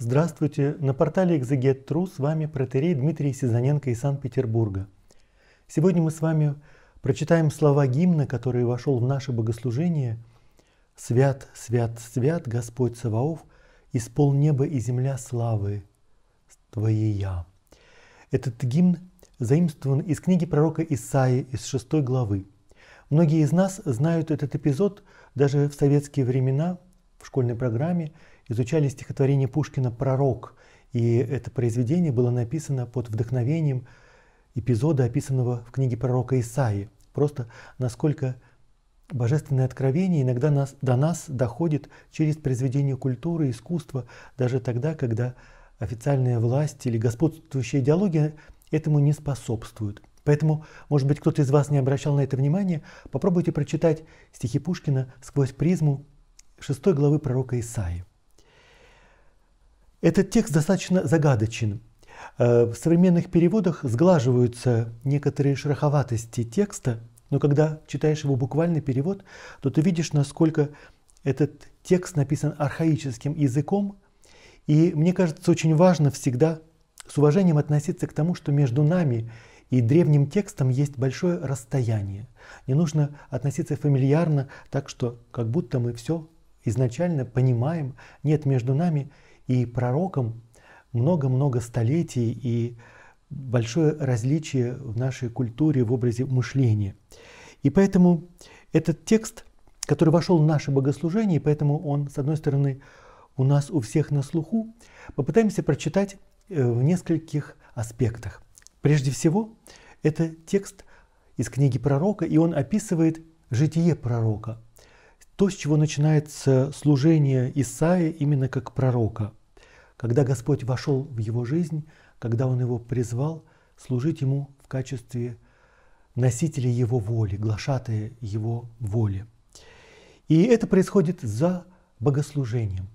Здравствуйте! На портале Экзегет.Ру с вами протоиерей Дмитрий Сизоненко из Санкт-Петербурга. Сегодня мы с вами прочитаем слова гимна, который вошел в наше богослужение. «Свят, свят, свят, Господь Саваоф, исполн небо и земля славы Твоя». Этот гимн заимствован из книги пророка Исаии из 6 главы. Многие из нас знают этот эпизод, даже в советские времена в школьной программе изучали стихотворение Пушкина «Пророк», и это произведение было написано под вдохновением эпизода, описанного в книге пророка Исаии. Просто насколько божественное откровение иногда до нас доходит через произведение культуры, искусства, даже тогда, когда официальная власть или господствующая идеология этому не способствует. Поэтому, может быть, кто-то из вас не обращал на это внимания, попробуйте прочитать стихи Пушкина сквозь призму 6 главы пророка Исаии. Этот текст достаточно загадочен. В современных переводах сглаживаются некоторые шероховатости текста, но когда читаешь его буквальный перевод, то ты видишь, насколько этот текст написан архаическим языком. И мне кажется, очень важно всегда с уважением относиться к тому, что между нами и древним текстом есть большое расстояние. Не нужно относиться фамильярно, так что как будто мы все изначально понимаем. Нет, между нами и пророком много-много столетий и большое различие в нашей культуре, в образе мышления. И поэтому этот текст, который вошел в наше богослужение, и поэтому он, с одной стороны, у нас у всех на слуху, попытаемся прочитать в нескольких аспектах. Прежде всего, это текст из книги пророка, и он описывает житие пророка, то, с чего начинается служение Исаии именно как пророка. Когда Господь вошел в его жизнь, когда Он его призвал служить ему в качестве носителя его воли, глашатая его воли. И это происходит за богослужением.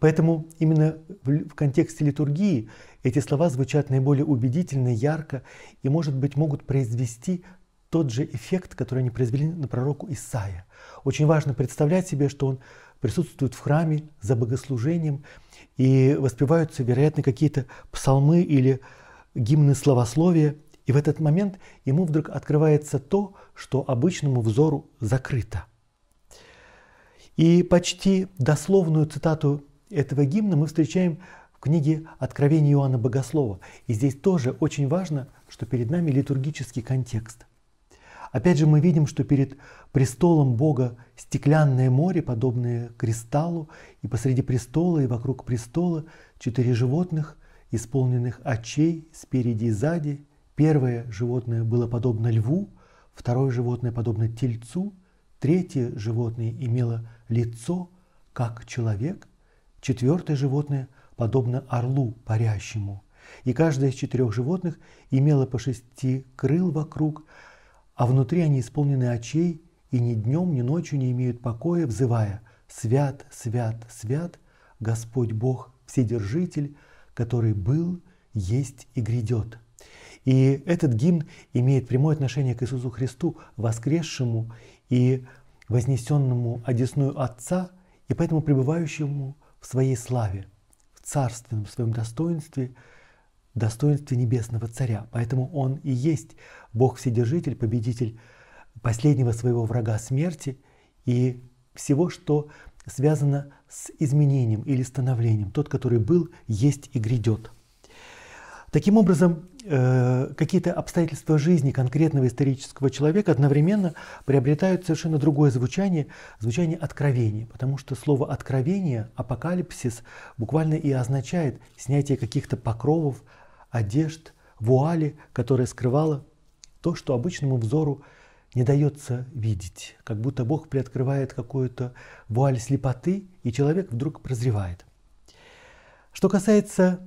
Поэтому именно в контексте литургии эти слова звучат наиболее убедительно, ярко и, может быть, могут произвести тот же эффект, который они произвели на пророку Исаия. Очень важно представлять себе, что он присутствует в храме за богослужением, и воспеваются, вероятно, какие-то псалмы или гимны славословия. И в этот момент ему вдруг открывается то, что обычному взору закрыто. И почти дословную цитату этого гимна мы встречаем в книге «Откровение Иоанна Богослова». И здесь тоже очень важно, что перед нами литургический контекст. Опять же, мы видим, что перед престолом Бога стеклянное море, подобное кристаллу, и посреди престола и вокруг престола 4 животных, исполненных очей спереди и сзади. Первое животное было подобно льву, второе животное подобно тельцу, третье животное имело лицо, как человек, четвертое животное подобно орлу парящему. И каждое из 4 животных имело по 6 крыл вокруг, а внутри они исполнены очей, и ни днем, ни ночью не имеют покоя, взывая «Свят, свят, свят, Господь Бог, Вседержитель, который был, есть и грядет». И этот гимн имеет прямое отношение к Иисусу Христу, воскресшему и вознесенному одесную Отца, и поэтому пребывающему в своей славе, в царственном своем достоинстве, достоинстве Небесного Царя. Поэтому Он и есть Бог Вседержитель, победитель последнего своего врага смерти и всего, что связано с изменением или становлением. Тот, который был, есть и грядет. Таким образом, какие-то обстоятельства жизни конкретного исторического человека одновременно приобретают совершенно другое звучание, звучание откровения, потому что слово «откровение», «апокалипсис» буквально и означает снятие каких-то покровов, одежд, вуали, которая скрывала то, что обычному взору не дается видеть, как будто Бог приоткрывает какую-то вуаль слепоты, и человек вдруг прозревает. Что касается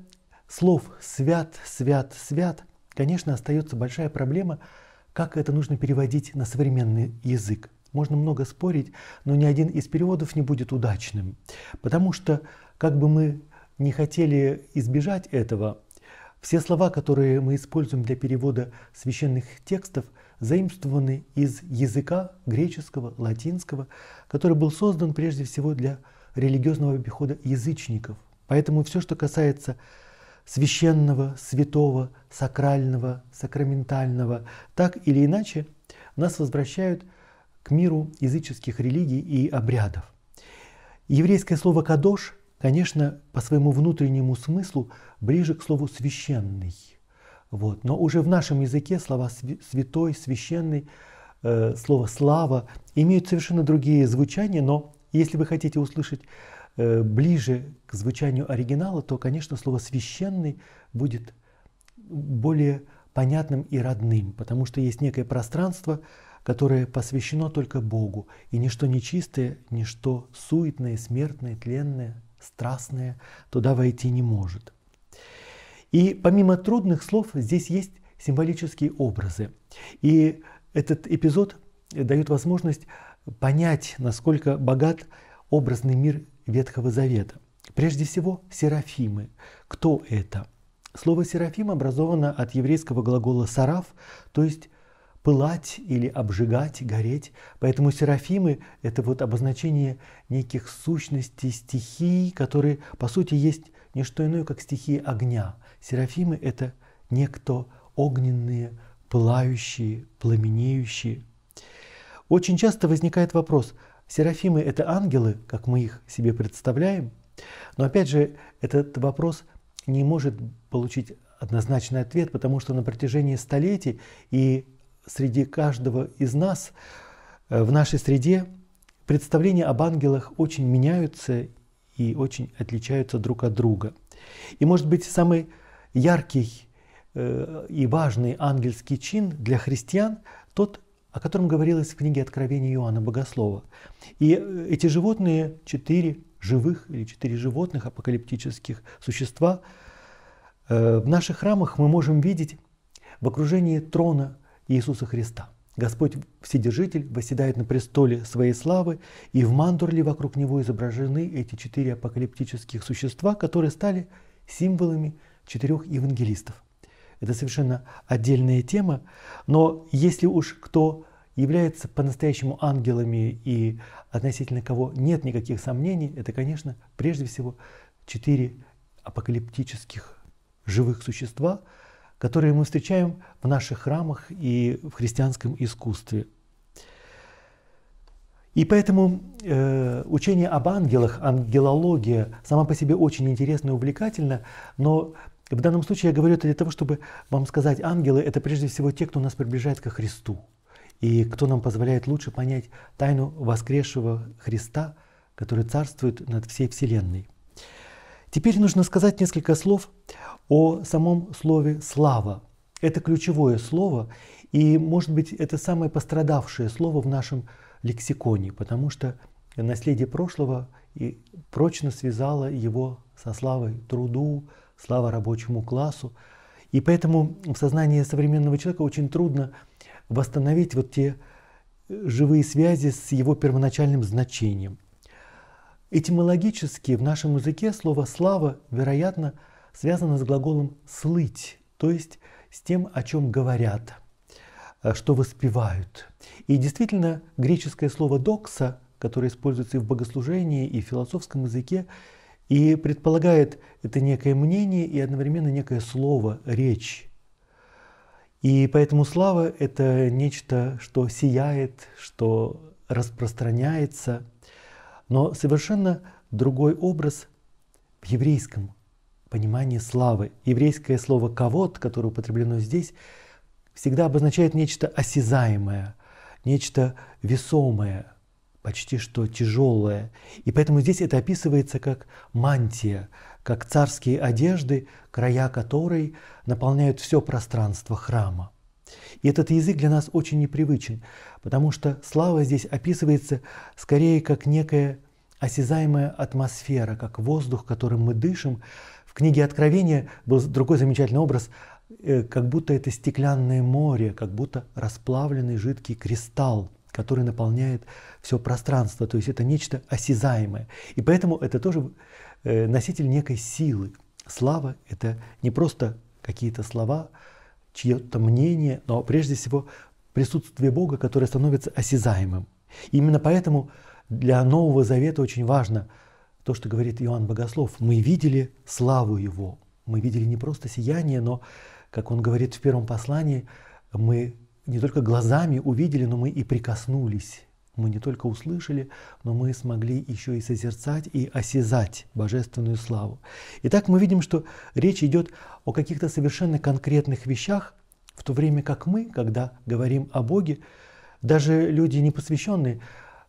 слов «свят, свят, свят», конечно, остается большая проблема, как это нужно переводить на современный язык. Можно много спорить, но ни один из переводов не будет удачным, потому что, как бы мы не хотели избежать этого, все слова, которые мы используем для перевода священных текстов, заимствованы из языка греческого, латинского, который был создан прежде всего для религиозного обихода язычников. Поэтому все, что касается священного, святого, сакрального, сакраментального, так или иначе нас возвращают к миру языческих религий и обрядов. Еврейское слово «кадош», конечно, по своему внутреннему смыслу ближе к слову «священный». Вот. Но уже в нашем языке слова «святой», «священный», слово «слава» имеют совершенно другие звучания, но если вы хотите услышать ближе к звучанию оригинала, то, конечно, слово «священный» будет более понятным и родным, потому что есть некое пространство, которое посвящено только Богу, и ничто нечистое, ничто суетное, смертное, тленное, страстное туда войти не может. И помимо трудных слов здесь есть символические образы. И этот эпизод дает возможность понять, насколько богат образный мир Ветхого Завета. Прежде всего, серафимы. Кто это? Слово «серафим» образовано от еврейского глагола «сараф», то есть «пылать» или «обжигать», «гореть». Поэтому серафимы — это вот обозначение неких сущностей, стихий, которые, по сути, есть не что иное, как стихии огня. Серафимы — это некто огненные, пылающие, пламенеющие. Очень часто возникает вопрос, серафимы — это ангелы, как мы их себе представляем? Но опять же, этот вопрос не может получить однозначный ответ, потому что на протяжении столетий и среди каждого из нас, в нашей среде, представления об ангелах очень меняются и очень отличаются друг от друга. И, может быть, самый яркий и важный ангельский чин для христиан — тот, о котором говорилось в книге «Откровение Иоанна Богослова». И эти животные, четыре животных, апокалиптических существа, в наших храмах мы можем видеть в окружении трона Иисуса Христа. Господь Вседержитель восседает на престоле своей славы, и в мандурле вокруг него изображены эти четыре апокалиптических существа, которые стали символами четырех евангелистов. Это совершенно отдельная тема, но если уж кто является по-настоящему ангелами и относительно кого нет никаких сомнений, это, конечно, прежде всего четыре апокалиптических живых существа, которые мы встречаем в наших храмах и в христианском искусстве. И поэтому учение об ангелах, ангелология, сама по себе очень интересна и увлекательна, но в данном случае я говорю это для того, чтобы вам сказать, ангелы — это прежде всего те, кто нас приближает ко Христу, и кто нам позволяет лучше понять тайну воскресшего Христа, который царствует над всей Вселенной. Теперь нужно сказать несколько слов о самом слове «слава». Это ключевое слово, и, может быть, это самое пострадавшее слово в нашем лексиконе, потому что наследие прошлого и прочно связало его со славой труду, слава рабочему классу. И поэтому в сознании современного человека очень трудно восстановить вот те живые связи с его первоначальным значением. Этимологически в нашем языке слово «слава», вероятно, связано с глаголом «слыть», то есть с тем, о чем говорят, что воспевают. И действительно, греческое слово «докса», которое используется и в богослужении, и в философском языке, и предполагает это некое мнение и одновременно некое слово, речь. И поэтому слава — это нечто, что сияет, что распространяется. Но совершенно другой образ в еврейском понимании славы. Еврейское слово «кавод», которое употреблено здесь, всегда обозначает нечто осязаемое, нечто весомое, почти что тяжелое. И поэтому здесь это описывается как мантия, как царские одежды, края которой наполняют все пространство храма. И этот язык для нас очень непривычен, потому что слава здесь описывается скорее как некая осязаемая атмосфера, как воздух, которым мы дышим. В книге «Откровение» был другой замечательный образ, как будто это стеклянное море, как будто расплавленный жидкий кристалл, который наполняет все пространство, то есть это нечто осязаемое. И поэтому это тоже носитель некой силы. Слава — это не просто какие-то слова, чье-то мнение, но прежде всего присутствие Бога, которое становится осязаемым. Именно поэтому для Нового Завета очень важно то, что говорит Иоанн Богослов, мы видели славу Его. Мы видели не просто сияние, но, как он говорит в первом послании, мы не только глазами увидели, но мы и прикоснулись. Мы не только услышали, но мы смогли еще и созерцать и осязать божественную славу. Итак, мы видим, что речь идет о каких-то совершенно конкретных вещах, в то время как мы, когда говорим о Боге, даже люди непосвященные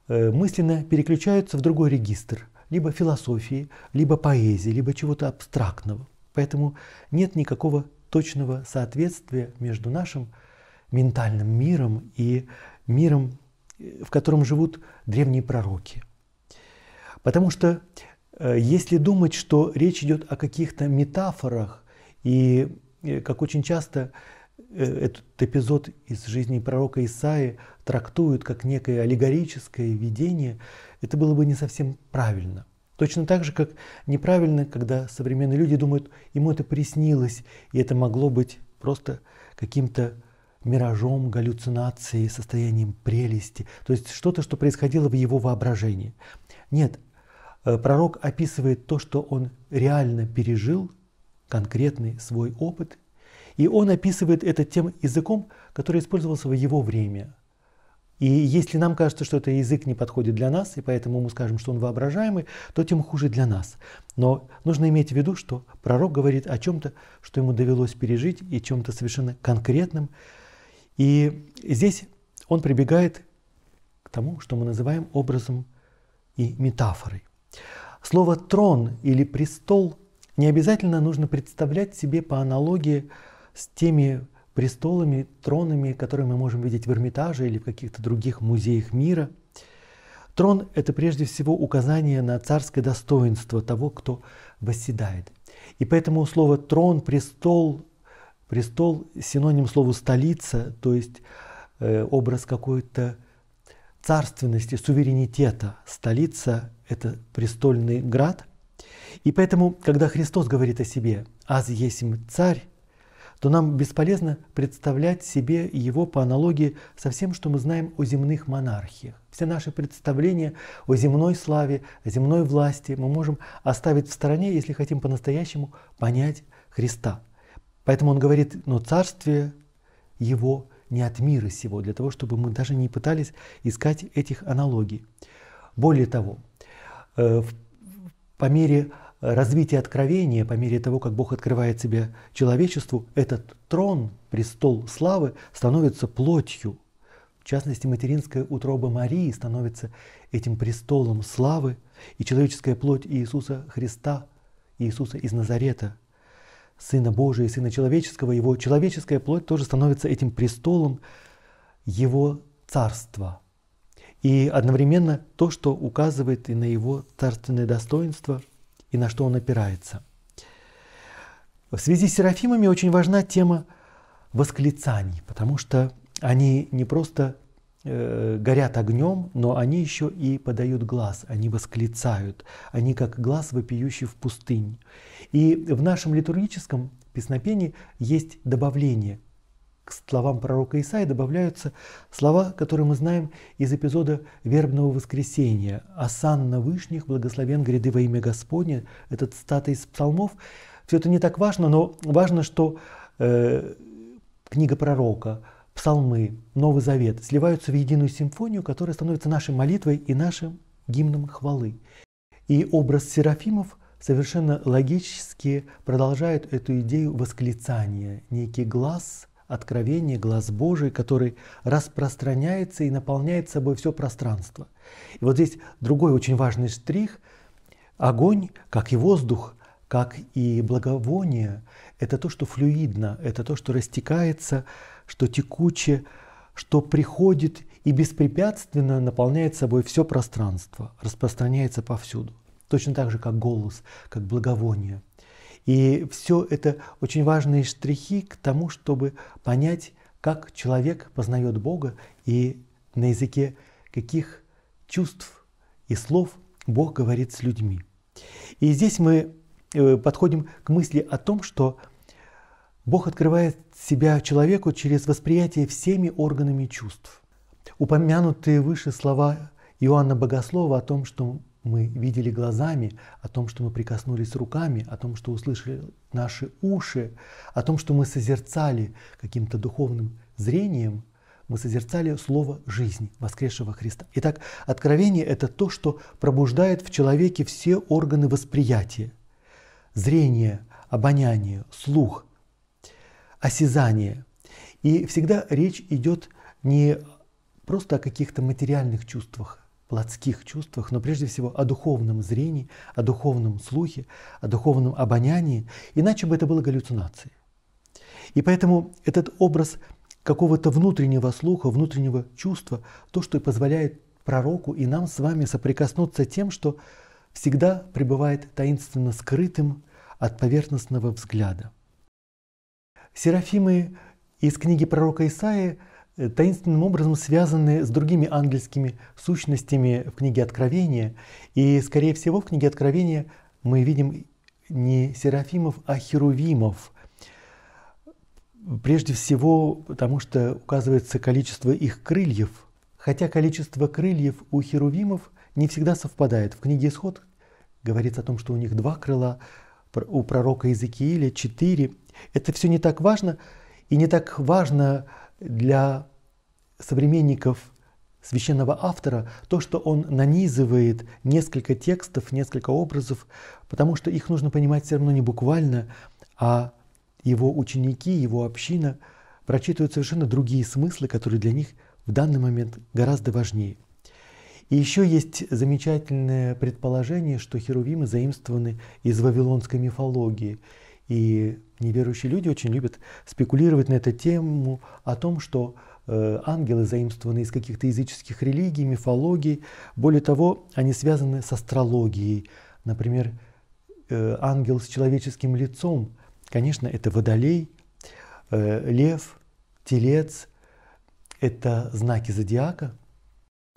мысленно переключаются в другой регистр, либо философии, либо поэзии, либо чего-то абстрактного. Поэтому нет никакого точного соответствия между нашим ментальным миром и миром, в котором живут древние пророки. Потому что если думать, что речь идет о каких-то метафорах, и как очень часто этот эпизод из жизни пророка Исаии трактуют как некое аллегорическое видение, это было бы не совсем правильно. Точно так же, как неправильно, когда современные люди думают, ему это приснилось, и это могло быть просто каким-то миражом, галлюцинацией, состоянием прелести, то есть что-то, что происходило в его воображении. Нет, пророк описывает то, что он реально пережил, конкретный свой опыт, и он описывает это тем языком, который использовался в его время. И если нам кажется, что этот язык не подходит для нас, и поэтому мы скажем, что он воображаемый, то тем хуже для нас. Но нужно иметь в виду, что пророк говорит о чем-то, что ему довелось пережить, и чем-то совершенно конкретном. И здесь он прибегает к тому, что мы называем образом и метафорой. Слово «трон» или «престол» не обязательно нужно представлять себе по аналогии с теми престолами, тронами, которые мы можем видеть в Эрмитаже или в каких-то других музеях мира. Трон — это прежде всего указание на царское достоинство того, кто восседает. И поэтому слово «трон», «престол», «престол» — синоним слову «столица», то есть образ какой-то царственности, суверенитета. Столица — это престольный град. И поэтому, когда Христос говорит о себе «аз есмь царь», то нам бесполезно представлять себе его по аналогии со всем, что мы знаем о земных монархиях. Все наши представления о земной славе, о земной власти мы можем оставить в стороне, если хотим по-настоящему понять Христа. Поэтому он говорит, но царствие его не от мира сего, для того, чтобы мы даже не пытались искать этих аналогий. Более того, по мере развитие откровения, по мере того, как Бог открывает себя человечеству, этот трон, престол славы, становится плотью. В частности, материнская утроба Марии становится этим престолом славы, и человеческая плоть Иисуса Христа, Иисуса из Назарета, Сына Божия, Сына Человеческого, Его человеческая плоть тоже становится этим престолом Его царства. И одновременно то, что указывает и на Его царственное достоинство, и на что он опирается. В связи с серафимами очень важна тема восклицаний, потому что они не просто горят огнем, но они еще и подают глас, они восклицают, они как глас, вопиющий в пустыне. И в нашем литургическом песнопении есть добавление. К словам пророка Исаии добавляются слова, которые мы знаем из эпизода «Вербного Воскресения». «Осан на вышних, благословен гряды во имя Господне». Это цитата из псалмов. Все это не так важно, но важно, что книга пророка, псалмы, Новый Завет сливаются в единую симфонию, которая становится нашей молитвой и нашим гимном хвалы. И образ серафимов совершенно логически продолжает эту идею восклицания, некий глаз, откровение, глаз Божий, который распространяется и наполняет собой все пространство. И вот здесь другой очень важный штрих. Огонь, как и воздух, как и благовоние, это то, что флюидно, это то, что растекается, что текуче, что приходит и беспрепятственно наполняет собой все пространство, распространяется повсюду. Точно так же, как голос, как благовоние. И все это очень важные штрихи к тому, чтобы понять, как человек познает Бога и на языке каких чувств и слов Бог говорит с людьми. И здесь мы подходим к мысли о том, что Бог открывает себя человеку через восприятие всеми органами чувств. Упомянутые выше слова Иоанна Богослова о том, что мы видели глазами, о том, что мы прикоснулись руками, о том, что услышали наши уши, о том, что мы созерцали каким-то духовным зрением, мы созерцали слово жизни, воскресшего Христа. Итак, откровение — это то, что пробуждает в человеке все органы восприятия: зрение, обоняние, слух, осязание. И всегда речь идет не просто о каких-то материальных чувствах, плотских чувствах, но прежде всего о духовном зрении, о духовном слухе, о духовном обонянии, иначе бы это было галлюцинацией. И поэтому этот образ какого-то внутреннего слуха, внутреннего чувства, то, что и позволяет пророку и нам с вами соприкоснуться тем, что всегда пребывает таинственно скрытым от поверхностного взгляда. Серафимы из книги пророка Исаии таинственным образом связаны с другими ангельскими сущностями в книге Откровения. И, скорее всего, в книге Откровения мы видим не серафимов, а херувимов. Прежде всего, потому что указывается количество их крыльев. Хотя количество крыльев у херувимов не всегда совпадает. В книге «Исход» говорится о том, что у них 2 крыла, у пророка Иезекииля 4. Это все не так важно, и не так важно для современников священного автора то, что он нанизывает несколько текстов, несколько образов, потому что их нужно понимать все равно не буквально, а его ученики, его община прочитывают совершенно другие смыслы, которые для них в данный момент гораздо важнее. И еще есть замечательное предположение, что херувимы заимствованы из вавилонской мифологии. И неверующие люди очень любят спекулировать на эту тему о том, что ангелы заимствованы из каких-то языческих религий, мифологий. Более того, они связаны с астрологией. Например, ангел с человеческим лицом, конечно, это водолей, лев, телец, это знаки зодиака.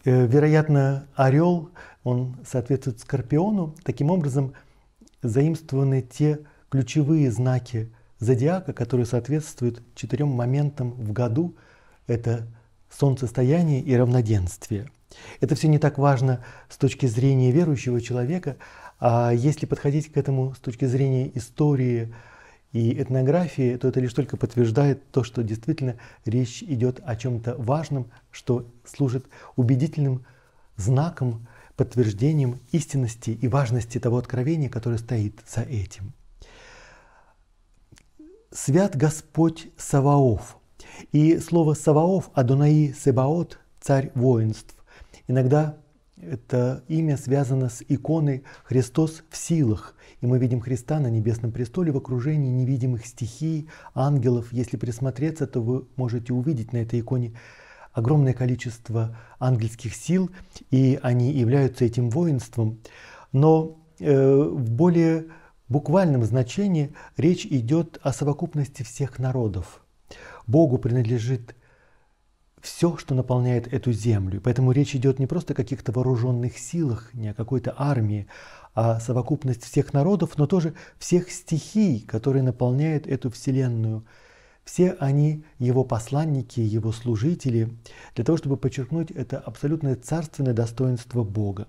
Вероятно, орел, он соответствует скорпиону. Таким образом, заимствованы те ключевые знаки зодиака, которые соответствуют 4 моментам в году. Это солнцестояние и равноденствие. Это все не так важно с точки зрения верующего человека, а если подходить к этому с точки зрения истории и этнографии, то это лишь только подтверждает то, что действительно речь идет о чем-то важном, что служит убедительным знаком, подтверждением истинности и важности того откровения, которое стоит за этим. «Свят Господь Саваоф». И слово «Саваоф» Адонаи Себаот, царь воинств. Иногда это имя связано с иконой «Христос в силах». И мы видим Христа на небесном престоле в окружении невидимых стихий, ангелов. Если присмотреться, то вы можете увидеть на этой иконе огромное количество ангельских сил, и они являются этим воинством. Но в более буквальном значении речь идет о совокупности всех народов. Богу принадлежит все, что наполняет эту землю. Поэтому речь идет не просто о каких-то вооруженных силах, не о какой-то армии, а совокупность всех народов, но тоже всех стихий, которые наполняют эту вселенную. Все они его посланники, его служители, для того, чтобы подчеркнуть это абсолютное царственное достоинство Бога.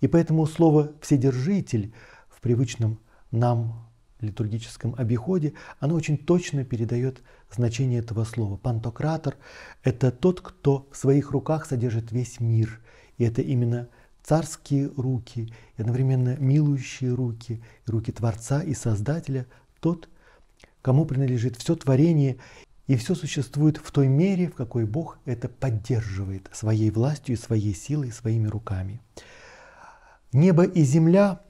И поэтому слово «вседержитель» в привычном нам литургическом обиходе, оно очень точно передает значение этого слова. Пантократор — это тот, кто в своих руках содержит весь мир. И это именно царские руки, и одновременно милующие руки, руки Творца и Создателя, тот, кому принадлежит все творение, и все существует в той мере, в какой Бог это поддерживает своей властью, и своей силой, и своими руками. Небо и земля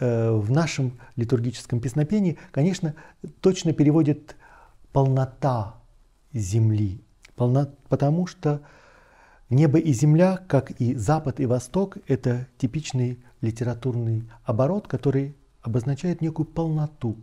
в нашем литургическом песнопении, конечно, точно переводит полнота земли, потому что небо и земля, как и запад и восток, это типичный литературный оборот, который обозначает некую полноту.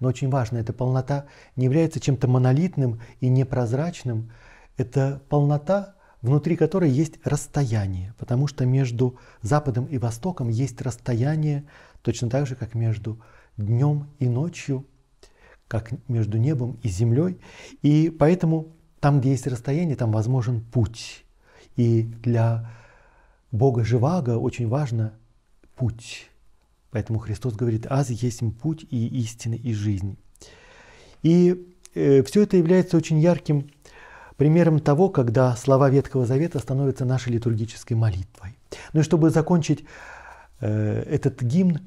Но очень важно, эта полнота не является чем-то монолитным и непрозрачным, это полнота, внутри которой есть расстояние, потому что между Западом и Востоком есть расстояние, точно так же, как между днем и ночью, как между небом и землей. И поэтому там, где есть расстояние, там возможен путь. И для Бога Живаго очень важно путь. Поэтому Христос говорит: «Аз есть путь и истина, и жизнь». И все это является очень ярким примером того, когда слова Ветхого Завета становятся нашей литургической молитвой. Ну и чтобы закончить этот гимн,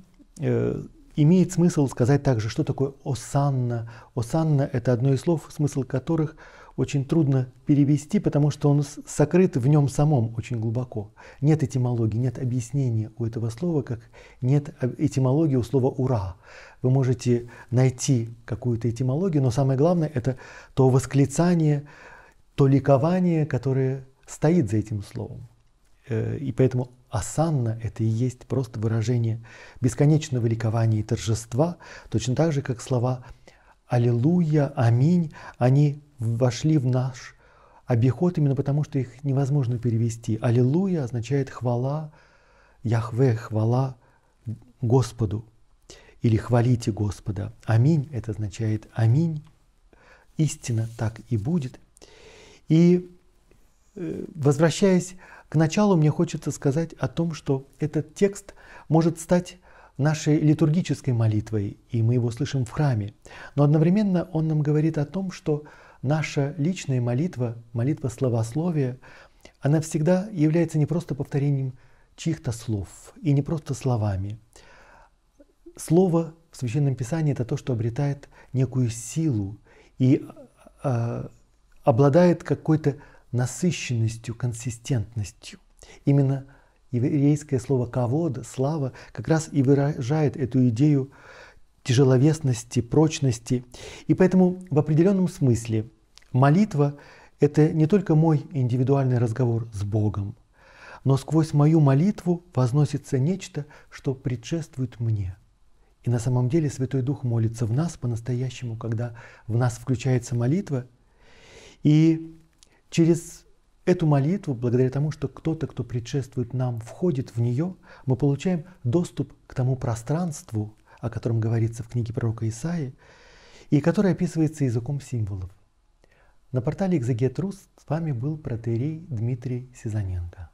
имеет смысл сказать также, что такое «осанна». «Осанна» — это одно из слов, смысл которых очень трудно перевести, потому что он сокрыт в нем самом очень глубоко. Нет этимологии, нет объяснения у этого слова, как нет этимологии у слова «ура». Вы можете найти какую-то этимологию, но самое главное — это то восклицание, то ликование, которое стоит за этим словом. И поэтому «осанна» — это и есть просто выражение бесконечного ликования и торжества, точно так же, как слова «Аллилуйя», «Аминь», они вошли в наш обиход именно потому, что их невозможно перевести. «Аллилуйя» означает «хвала», «Яхве», «хвала Господу» или «хвалите Господа». «Аминь» — это означает «Аминь», «Истина, так и будет». И, возвращаясь к началу, мне хочется сказать о том, что этот текст может стать нашей литургической молитвой, и мы его слышим в храме. Но одновременно он нам говорит о том, что наша личная молитва, молитва словословия, она всегда является не просто повторением чьих-то слов и не просто словами. Слово в Священном Писании — это то, что обретает некую силу и обладает какой-то насыщенностью, консистентностью. Именно еврейское слово «кавод», «слава» как раз и выражает эту идею тяжеловесности, прочности. И поэтому в определенном смысле молитва — это не только мой индивидуальный разговор с Богом, но сквозь мою молитву возносится нечто, что предшествует мне. И на самом деле Святой Дух молится в нас по-настоящему, когда в нас включается молитва. И через эту молитву, благодаря тому, что кто-то, кто предшествует нам, входит в нее, мы получаем доступ к тому пространству, о котором говорится в книге пророка Исаии, и которое описывается языком символов. На портале Экзегет.Ру с вами был протоиерей Дмитрий Сизоненко.